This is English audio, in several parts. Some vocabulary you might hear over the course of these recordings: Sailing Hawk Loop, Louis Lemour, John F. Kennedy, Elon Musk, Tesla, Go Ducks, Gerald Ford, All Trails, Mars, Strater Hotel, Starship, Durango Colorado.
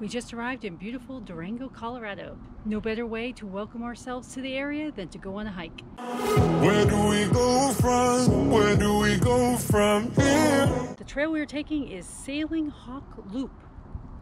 We just arrived in beautiful Durango, Colorado. No better way to welcome ourselves to the area than to go on a hike. Where do we go from? Where do we go from here? The trail we are taking is Sailing Hawk Loop.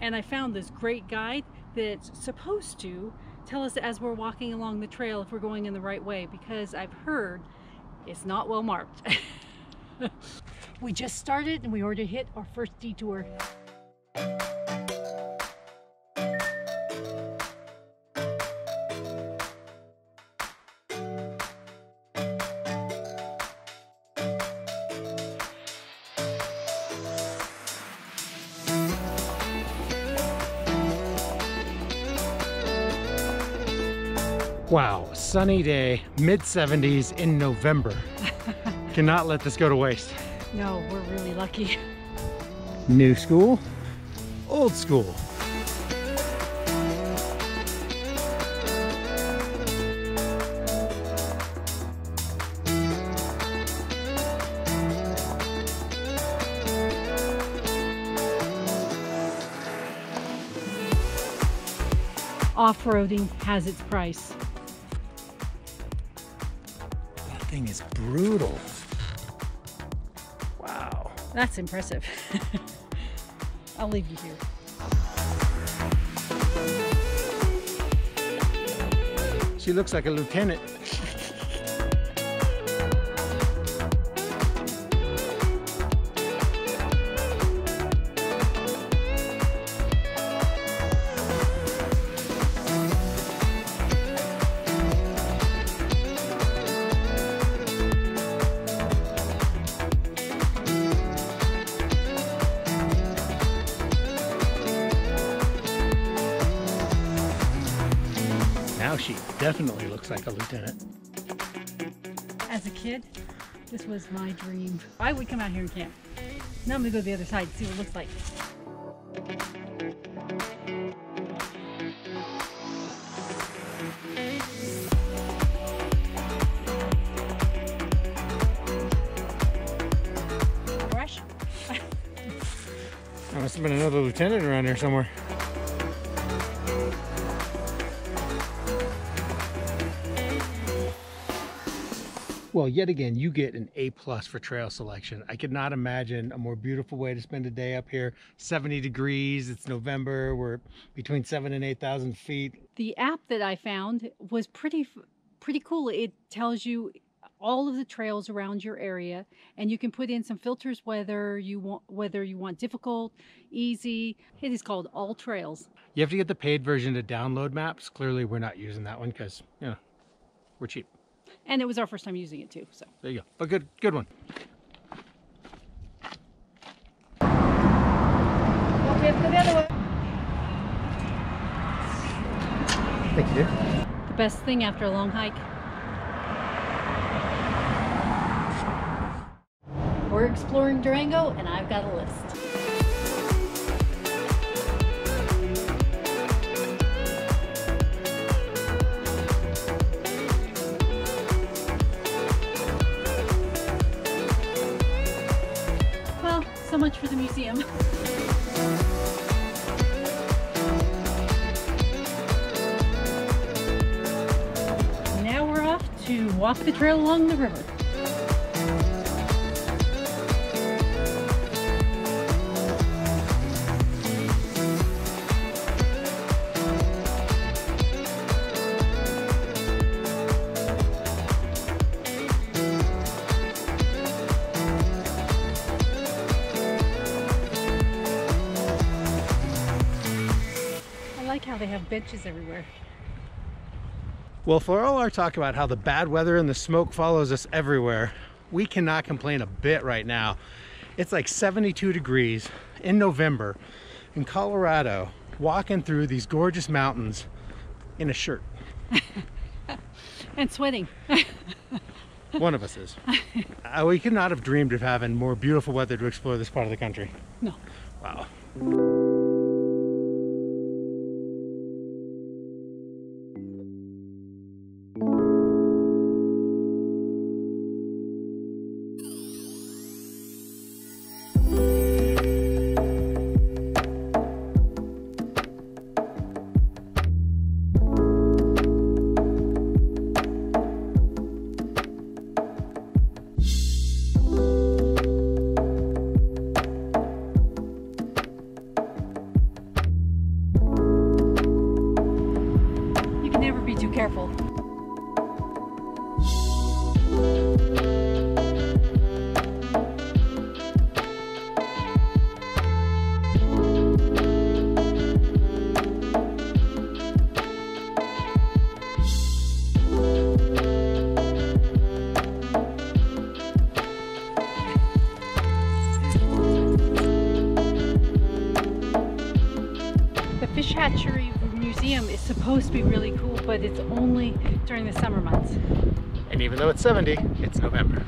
And I found this great guide that's supposed to tell us as we're walking along the trail if we're going in the right way, because I've heard it's not well marked. We just started and we already hit our first detour. Wow, sunny day, mid-70s in November. Cannot let this go to waste. No, we're really lucky. New school, old school. Off-roading has its price. Thing is brutal. Wow. That's impressive. I'll leave you here. She looks like a lieutenant. She definitely looks like a lieutenant. As a kid, this was my dream. I would come out here and camp. Now I'm gonna go to the other side and see what it looks like. Brush? There must have been another lieutenant around here somewhere. Well, yet again, you get an A+ for trail selection. I could not imagine a more beautiful way to spend a day up here. 70 degrees, it's November, we're between 7,000 and 8,000 feet. The app that I found was pretty cool. It tells you all of the trails around your area, and you can put in some filters whether you want difficult, easy. It is called All Trails. You have to get the paid version to download maps. Clearly, we're not using that one because, you know, we're cheap. And it was our first time using it too, so. There you go, but good one. Don't be up to the other one. Thank you, dear. The best thing after a long hike. We're exploring Durango, and I've got a list. So much for the museum. Now we're off to walk the trail along the river. How they have benches everywhere. Well, for all our talk about how the bad weather and the smoke follows us everywhere, we cannot complain a bit right now. It's like 72 degrees in November in Colorado, walking through these gorgeous mountains in a shirt. And sweating. One of us is. We could not have dreamed of having more beautiful weather to explore this part of the country. No. Wow. careful. Hatchery Museum is supposed to be really cool, but it's only during the summer months. And even though it's 70, it's November.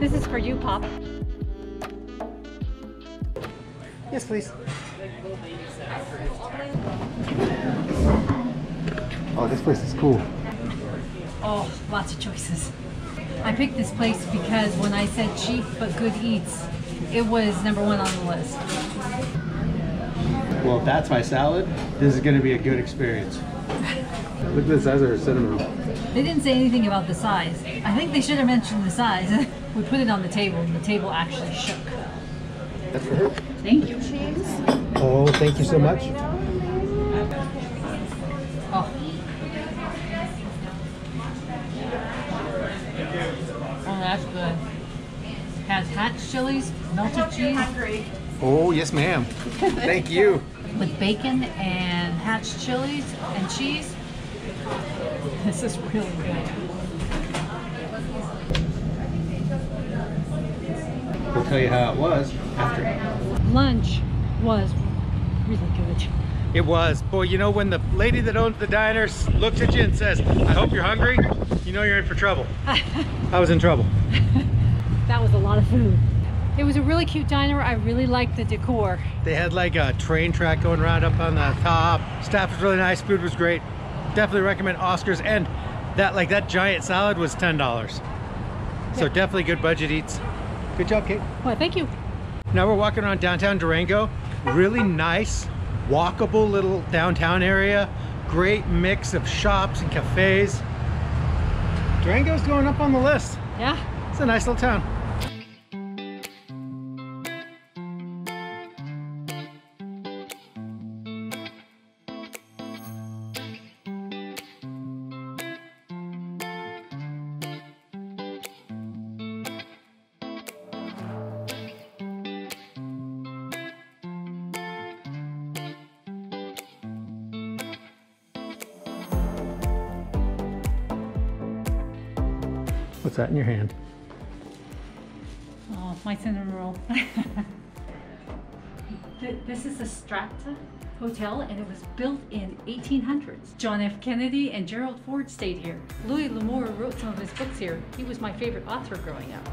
This is for you, Pop. Yes, please. Oh, this place is cool. Oh, lots of choices. I picked this place because when I said cheap but good eats, it was #1 on the list. Well, if that's my salad, this is going to be a good experience. Look at the size of her cinnamon roll. They didn't say anything about the size. I think they should have mentioned the size. We put it on the table, and the table actually shook. That's for her. Thank you. Cheese. Oh, thank you so much. Oh, that's good. Has hot chilies, melted cheese. Oh, yes, ma'am. Thank you. With bacon and hatch chilies and cheese. This is really good. We'll tell you how it was after. Lunch was really good. It was. Boy, you know, when the lady that owns the diner looks at you and says, I hope you're hungry, you know you're in for trouble. I was in trouble. That was a lot of food. It was a really cute diner. I really liked the decor. They had like a train track going right up on the top. Staff was really nice. Food was great. Definitely recommend Oscars, and that like that giant salad was $10. Yep. So definitely good budget eats. Good job, Kate. Well, thank you. Now we're walking around downtown Durango. Really nice, walkable little downtown area. Great mix of shops and cafes. Durango's going up on the list. Yeah. It's a nice little town. What's that in your hand? Oh, my cinnamon roll. This is the Strater Hotel, and it was built in 1800s. John F. Kennedy and Gerald Ford stayed here. Louis Lemour wrote some of his books here. He was my favorite author growing up.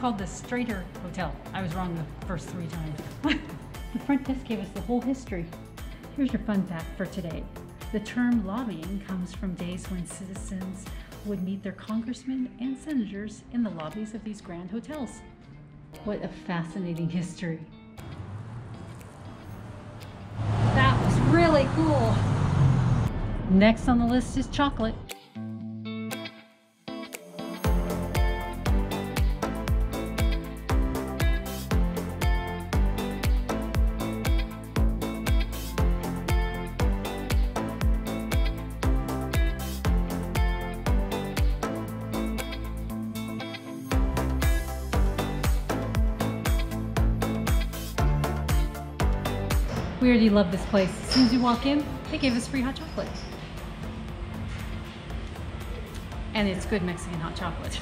Called the Strater Hotel. I was wrong the first 3 times. The front desk gave us the whole history. Here's your fun fact for today. The term lobbying comes from days when citizens would meet their congressmen and senators in the lobbies of these grand hotels. What a fascinating history. That was really cool. Next on the list is chocolate. We already love this place. As soon as you walk in, they gave us free hot chocolate. And it's good Mexican hot chocolate.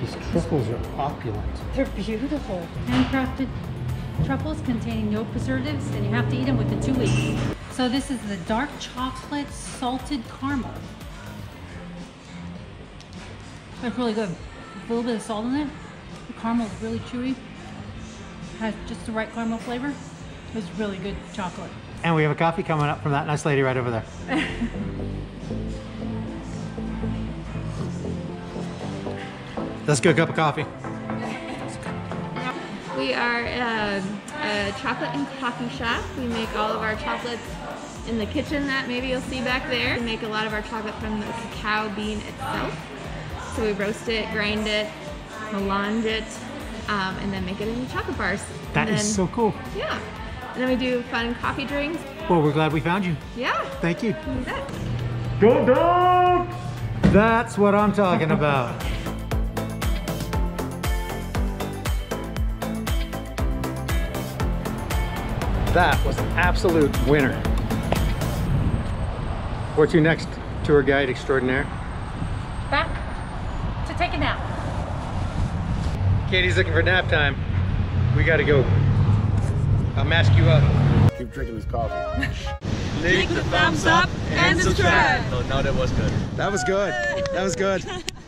These truffles are opulent. They're beautiful. Handcrafted. truffles containing no preservatives, and you have to eat them within 2 weeks. So this is the dark chocolate salted caramel. They're really good. A little bit of salt in it. The caramel is really chewy. Has just the right caramel flavor. It's really good chocolate. And we have a coffee coming up from that nice lady right over there. Let's go, a cup of coffee. We are a chocolate and coffee shop. We make all of our chocolates in the kitchen that maybe you'll see back there. We make a lot of our chocolate from the cacao bean itself. So we roast it, grind it, melange it, and then make it into chocolate bars. That is so cool. Yeah. And then we do fun coffee drinks. Well, we're glad we found you. Yeah. Thank you. Go Ducks! That's what I'm talking about. That was an absolute winner. Where to next, tour guide extraordinaire? Back to take a nap. Katie's looking for nap time. We gotta go. I'll mask you up. Keep drinking this coffee. Click the thumbs up and subscribe. Oh, no, that was good. That was good. That was good.